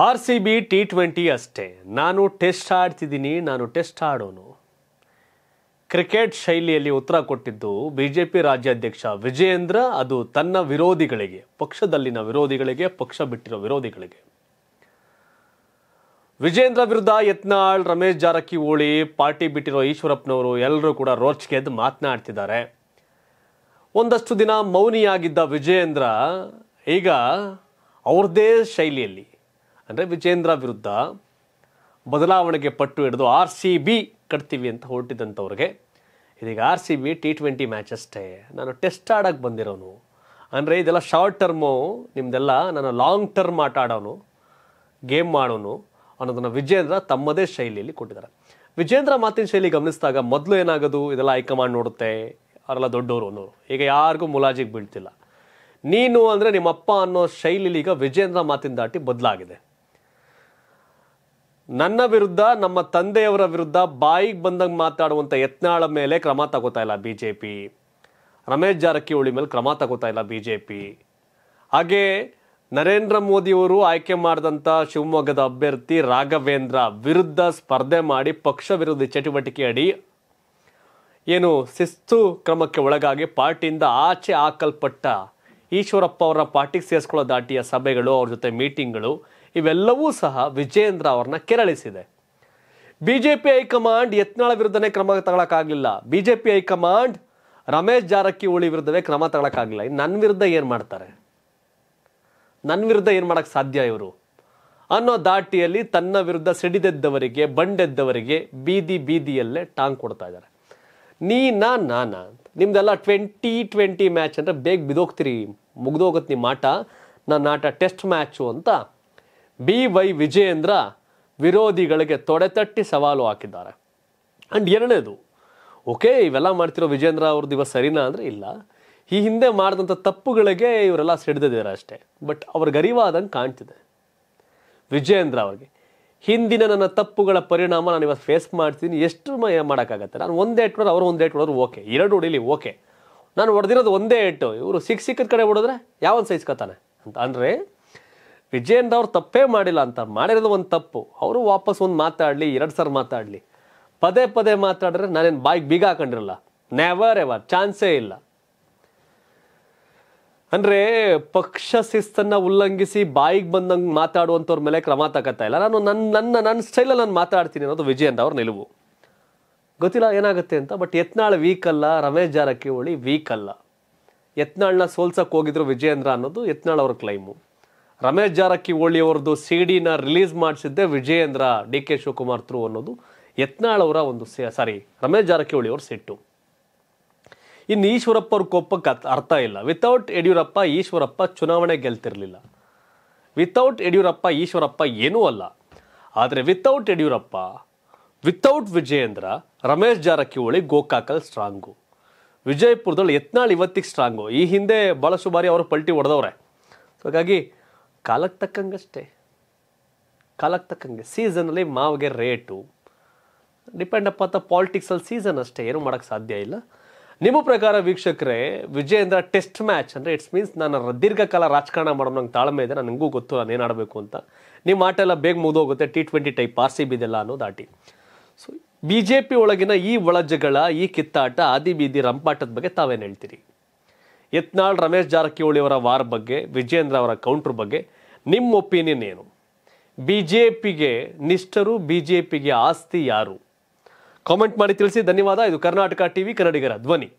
RCB T20 ಅಷ್ಟೇ. ನಾನು test ಆಡ್ತಿದ್ದೀನಿ, ನಾನು ಟೆಸ್ಟ್ ಆಡೋನು. ಕ್ರಿಕೆಟ್ ಶೈಲಿಯಲ್ಲಿ ಉತ್ತರ ಕೊಟ್ಟಿದ್ದು ಬಿಜೆಪಿ ರಾಜ್ಯಾಧ್ಯಕ್ಷ ವಿಜಯೇಂದ್ರ. ಅದು ತನ್ನ ವಿರೋಧಿಗಳಿಗೆ, ಪಕ್ಷದಲ್ಲಿನ ವಿರೋಧಿಗಳಿಗೆ, ಪಕ್ಷ ಬಿಟ್ಟಿರೋ ವಿರೋಧಿಗಳಿಗೆ. ವಿಜಯೇಂದ್ರ ವಿರುದ್ಧ ಯತ್ನಾಳ್, ರಮೇಶ್ ಜಾರಕಿಹೊಳಿ, ಪಾರ್ಟಿ ಬಿಟ್ಟಿರೋ ಈಶ್ವರಪ್ಪನವರು ಎಲ್ಲರೂ ಕೂಡ ರೋಚಕೆದ್ದು ಮಾತನಾಡ್ತಿದ್ದಾರೆ. ಒಂದಷ್ಟು ದಿನ ಮೌನಿಯಾಗಿದ್ದ ವಿಜಯೇಂದ್ರ ಈಗ ಅವರದೇ ಶೈಲಿಯಲ್ಲಿ ಅಂದರೆ ವಿಜಯೇಂದ್ರ ವಿರುದ್ಧ ಬದಲಾವಣೆಗೆ ಪಟ್ಟು ಹಿಡಿದು RCB ಕಟ್ತೀವಿ ಅಂತ ಹೊರಟಿದ್ದಂಥವ್ರಿಗೆ ಇದೀಗ RCB T20 ಮ್ಯಾಚ್ ಅಷ್ಟೇ, ನಾನು ಟೆಸ್ಟ್ ಆಡೋಕ್ಕೆ ಬಂದಿರೋನು. ಅಂದರೆ ಇದೆಲ್ಲ ಶಾರ್ಟ್ ಟರ್ಮು, ನಿಮ್ಮದೆಲ್ಲ ನಾನು ಲಾಂಗ್ ಟರ್ಮ್ ಆಟ ಆಡೋನು, ಗೇಮ್ ಮಾಡೋನು ಅನ್ನೋದನ್ನು ವಿಜಯೇಂದ್ರ ತಮ್ಮದೇ ಶೈಲಿಯಲ್ಲಿ ಕೊಟ್ಟಿದ್ದಾರೆ. ವಿಜಯೇಂದ್ರ ಮಾತಿನ ಶೈಲಿ ಗಮನಿಸಿದಾಗ ಮೊದಲು ಏನಾಗೋದು, ಇದೆಲ್ಲ ಹೈಕಮಾಂಡ್ ನೋಡುತ್ತೆ, ಅವರೆಲ್ಲ ದೊಡ್ಡವರು ಅನ್ನೋರು. ಈಗ ಯಾರಿಗೂ ಮುಲಾಜಿಗೆ ಬೀಳ್ತಿಲ್ಲ. ನೀನು ಅಂದರೆ ನಿಮ್ಮಪ್ಪ ಅನ್ನೋ ಶೈಲಿಲಿ ಈಗ ವಿಜಯೇಂದ್ರ ಮಾತಿನ ದಾಟಿ ಬದಲಾಗಿದೆ. ನನ್ನ ವಿರುದ್ಧ, ನಮ್ಮ ತಂದೆಯವರ ವಿರುದ್ಧ ಬಾಯಿಗೆ ಬಂದಂಗೆ ಮಾತಾಡುವಂಥ ಯತ್ನಾಳ ಮೇಲೆ ಕ್ರಮ ತಗೋತಾ ಇಲ್ಲ BJP, ರಮೇಶ್ ಜಾರಕಿಹೊಳಿ ಮೇಲೆ ಕ್ರಮ ತಗೋತಾ ಇಲ್ಲ BJP. ಹಾಗೇ ನರೇಂದ್ರ ಮೋದಿಯವರು ಆಯ್ಕೆ ಮಾಡಿದಂಥ ಶಿವಮೊಗ್ಗದ ಅಭ್ಯರ್ಥಿ ರಾಘವೇಂದ್ರ ವಿರುದ್ಧ ಸ್ಪರ್ಧೆ ಮಾಡಿ ಪಕ್ಷ ವಿರೋಧಿ ಚಟುವಟಿಕೆ ಅಡಿ ಏನು ಶಿಸ್ತು ಕ್ರಮಕ್ಕೆ ಒಳಗಾಗಿ ಪಾರ್ಟಿಯಿಂದ ಆಚೆ ಹಾಕಲ್ಪಟ್ಟ ಈಶ್ವರಪ್ಪ ಅವರ ಪಾರ್ಟಿಗೆ ಸೇರಿಸ್ಕೊಳ್ಳೋ ದಾಟಿಯ ಸಭೆಗಳು, ಅವ್ರ ಜೊತೆ ಮೀಟಿಂಗ್ಗಳು, ಇವೆಲ್ಲವೂ ಸಹ ವಿಜಯೇಂದ್ರ ಅವ್ರನ್ನ ಕೆರಳಿಸಿದೆ. BJP ಹೈಕಮಾಂಡ್ ಯತ್ನಾಳ ವಿರುದ್ಧನೇ ಕ್ರಮ ತಗೊಳಕ್ಕಾಗಲಿಲ್ಲ, BJP ಹೈಕಮಾಂಡ್ ರಮೇಶ್ ಜಾರಕಿಹೊಳಿ ವಿರುದ್ಧವೇ ಕ್ರಮ ತಗೊಳಕ್ಕಾಗಲಿಲ್ಲ, ನನ್ನ ವಿರುದ್ಧ ಏನು ಮಾಡ್ತಾರೆ, ನನ್ನ ವಿರುದ್ಧ ಏನು ಮಾಡೋಕ್ಕೆ ಸಾಧ್ಯ ಇವರು ಅನ್ನೋ ದಾಟಿಯಲ್ಲಿ ತನ್ನ ವಿರುದ್ಧ ಸಿಡಿದೆದ್ದವರಿಗೆ, ಬಂಡೆದ್ದವರಿಗೆ ಬೀದಿ ಬೀದಿಯಲ್ಲೇ ಟಾಂಗ್ ಕೊಡ್ತಾ ಇದ್ದಾರೆ. ನಾನಾ ನಿಮ್ದೆಲ್ಲ T20 ಮ್ಯಾಚ್ ಅಂದರೆ ಬೇಗ ಬಿದೋಗ್ತೀರಿ, ಮುಗ್ದೋಗುತ್ತೆ ನಿಮ್ಮ ಆಟ, ನನ್ನ ಆಟ ಟೆಸ್ಟ್ ಮ್ಯಾಚು ಅಂತ ವಿಜಯೇಂದ್ರ ವಿರೋಧಿಗಳಿಗೆ ತೊಡೆ ತಟ್ಟಿ ಸವಾಲು ಹಾಕಿದ್ದಾರೆ. ಆ್ಯಂಡ್ ಎರಡನೇದು, ಓಕೆ ಇವೆಲ್ಲ ಮಾಡ್ತಿರೋ ವಿಜಯೇಂದ್ರ ಅವ್ರ ದಿವಸ ಸರಿನಾ ಅಂದರೆ ಇಲ್ಲ, ಈ ಹಿಂದೆ ಮಾಡಿದಂಥ ತಪ್ಪುಗಳಿಗೆ ಇವರೆಲ್ಲ ಸಿಡಿದಿದ್ದಾರೆ ಅಷ್ಟೇ. ಬಟ್ ಅವ್ರಿಗೆ ಅರಿವಾದಂಗೆ ಕಾಣ್ತಿದೆ ವಿಜಯೇಂದ್ರ ಅವ್ರಿಗೆ, ಹಿಂದಿನ ನನ್ನ ತಪ್ಪುಗಳ ಪರಿಣಾಮ ನಾನು ಇವಾಗ ಫೇಸ್ ಮಾಡ್ತೀನಿ, ಎಷ್ಟು ಮಾಡೋಕ್ಕಾಗತ್ತೆ, ನಾನು ಒಂದೇ ಏಟ್ ಹೊಡೆದ್ರೆ ಅವ್ರು ಒಂದೇ ಏಟ್ ಹೊಡೆದ್ರು, ಓಕೆ ಎರಡು ಹೊಡೀಲಿ, ಓಕೆ ನಾನು ಹೊಡೆದಿರೋದು ಒಂದೇ ಏಟು, ಇವರು ಸಿಕ್ಕದ ಕಡೆ ಹೊಡೆದ್ರೆ ಯಾವೊಂದು ಸಹಿಸ್ಕೊತಾನೆ ಅಂತ. ಅಂದರೆ ವಿಜಯೇಂದ್ರ ಅವ್ರು ತಪ್ಪೇ ಮಾಡಿಲ್ಲ ಅಂತ, ಮಾಡಿರೋದು ಒಂದು ತಪ್ಪು, ಅವರು ವಾಪಸ್ ಒಂದು ಮಾತಾಡಲಿ, ಎರಡು ಸಾರಿ ಮಾತಾಡಲಿ, ಪದೇ ಪದೇ ಮಾತಾಡಿದ್ರೆ ನಾನೇನು ಬಾಯಿಗೆ ಬೀಗ ಹಾಕೊಂಡಿರಲ್ಲ, ನೆವರ್ ಎವರ್, ಚಾನ್ಸೇ ಇಲ್ಲ. ಅಂದರೆ ಪಕ್ಷ ಶಿಸ್ತನ್ನು ಉಲ್ಲಂಘಿಸಿ ಬಾಯಿಗೆ ಬಂದಂಗೆ ಮಾತಾಡುವಂಥವ್ರ ಮೇಲೆ ಕ್ರಮ ತಗೋತಾ ಇಲ್ಲ, ನಾನು ನನ್ನ ಸ್ಟೈಲಲ್ಲಿ ನಾನು ಮಾತಾಡ್ತೀನಿ ಅನ್ನೋದು ವಿಜಯೇಂದ್ರ ಅವ್ರ ನಿಲುವು. ಗೊತ್ತಿಲ್ಲ ಏನಾಗುತ್ತೆ ಅಂತ. ಬಟ್ ಯತ್ನಾಳ್ ವೀಕ್ ಅಲ್ಲ, ರಮೇಶ್ ಜಾರಕಿಹೊಳಿ ವೀಕ್ ಅಲ್ಲ, ಯತ್ನಾಳ್ನ ಸೋಲ್ಸಕ್ಕೆ ಹೋಗಿದ್ರು ವಿಜಯೇಂದ್ರ ಅನ್ನೋದು ಯತ್ನಾಳ್ ಅವ್ರ ಕ್ಲೈಮು. ರಮೇಶ್ ಜಾರಕಿಹೊಳಿ ಅವ್ರದ್ದು CD ರಿಲೀಸ್ ಮಾಡಿಸಿದ್ದೆ ವಿಜಯೇಂದ್ರ DK ಶಿವಕುಮಾರ್ ಥ್ರೂ ಅನ್ನೋದು ಯತ್ನಾಳ್ ಅವರ ಒಂದು ರಮೇಶ್ ಜಾರಕಿಹೊಳಿ ಅವ್ರ ಸಿಟ್ಟು. ಇನ್ನು ಈಶ್ವರಪ್ಪ ಅವ್ರ ಕೋಪಕ್ಕೆ ಅರ್ಥ ಇಲ್ಲ. ವಿತೌಟ್ ಯಡ್ಯೂರಪ್ಪ ಈಶ್ವರಪ್ಪ ಚುನಾವಣೆ ಗೆಲ್ತಿರಲಿಲ್ಲ. ವಿತೌಟ್ ಯಡ್ಯೂರಪ್ಪ ಈಶ್ವರಪ್ಪ ಏನೂ ಅಲ್ಲ. ಆದರೆ ವಿತೌಟ್ ಯಡ್ಯೂರಪ್ಪ, ವಿತೌಟ್ ವಿಜಯೇಂದ್ರ, ರಮೇಶ್ ಜಾರಕಿಹೊಳಿ ಗೋಕಾಕಲ್ಲಿ ಸ್ಟ್ರಾಂಗು, ವಿಜಯಪುರದಲ್ಲಿ ಯತ್ನಾಳ್ ಇವತ್ತಿಗೆ ಸ್ಟ್ರಾಂಗು. ಈ ಹಿಂದೆ ಬಲಸುಬಾರಿ ಅವರು ಪಲ್ಟಿ ಹೊಡೆದವ್ರೆ. ಹಾಗಾಗಿ ಕಾಲಕ್ಕೆ ತಕ್ಕಂಗಷ್ಟೇ, ಕಾಲಕ್ಕೆ ತಕ್ಕಂಗೆ ಸೀಸನಲ್ಲಿ ಮಾವಿಗೆ ರೇಟು ಡಿಪೆಂಡ್ ಅಪ್ ಅಂತ ಪಾಲಿಟಿಕ್ಸಲ್ಲಿ ಸೀಸನ್ ಅಷ್ಟೇ, ಏನೂ ಮಾಡೋಕ್ಕೆ ಸಾಧ್ಯ ಇಲ್ಲ. ನಿಮ್ಮ ಪ್ರಕಾರ ವೀಕ್ಷಕರೇ, ವಿಜಯೇಂದ್ರ ಟೆಸ್ಟ್ ಮ್ಯಾಚ್ ಅಂದರೆ ಇಟ್ಸ್ ಮೀನ್ಸ್ ನಾನು ದೀರ್ಘಕಾಲ ರಾಜಕಾರಣ ಮಾಡೋದು, ನಂಗೆ ತಾಳ್ಮೆ ಇದೆ, ನನಗೂ ಗೊತ್ತು ನಾನು ಏನು ಆಡಬೇಕು ಅಂತ. ನಿಮ್ಮ ಆಟ ಎಲ್ಲ ಬೇಗ ಮುಗಿದೋಗುತ್ತೆ, T20 ಟೈಪ್ RCB ಇದೆಲ್ಲ ಅನ್ನೋದು ದಾಟಿ. ಸೊ BJP ಒಳಗಿನ ಈ ಒಳಜಗಳ, ಈ ಕಿತ್ತಾಟ, ಆದಿ ಬೀದಿ ರಂಪಾಟದ ಬಗ್ಗೆ ತಾವೇನು ಹೇಳ್ತೀರಿ? ಯತ್ನಾಳ್, ರಮೇಶ್ ಜಾರಕಿಹೊಳಿ ಅವರ ವಾರ್ ಬಗ್ಗೆ, ವಿಜಯೇಂದ್ರ ಅವರ ಕೌಂಟ್ರ್ ಬಗ್ಗೆ ನಿಮ್ಮ ಒಪಿನಿಯನ್ ಏನು? BJPಗೆ ನಿಷ್ಠರು, BJPಗೆ ಆಸ್ತಿ ಯಾರು? ಕಾಮೆಂಟ್ ಮಾಡಿ ತಿಳಿಸಿ. ಧನ್ಯವಾದ. ಇದು ಕರ್ನಾಟಕ TV ಕನ್ನಡಿಗರ ಧ್ವನಿ.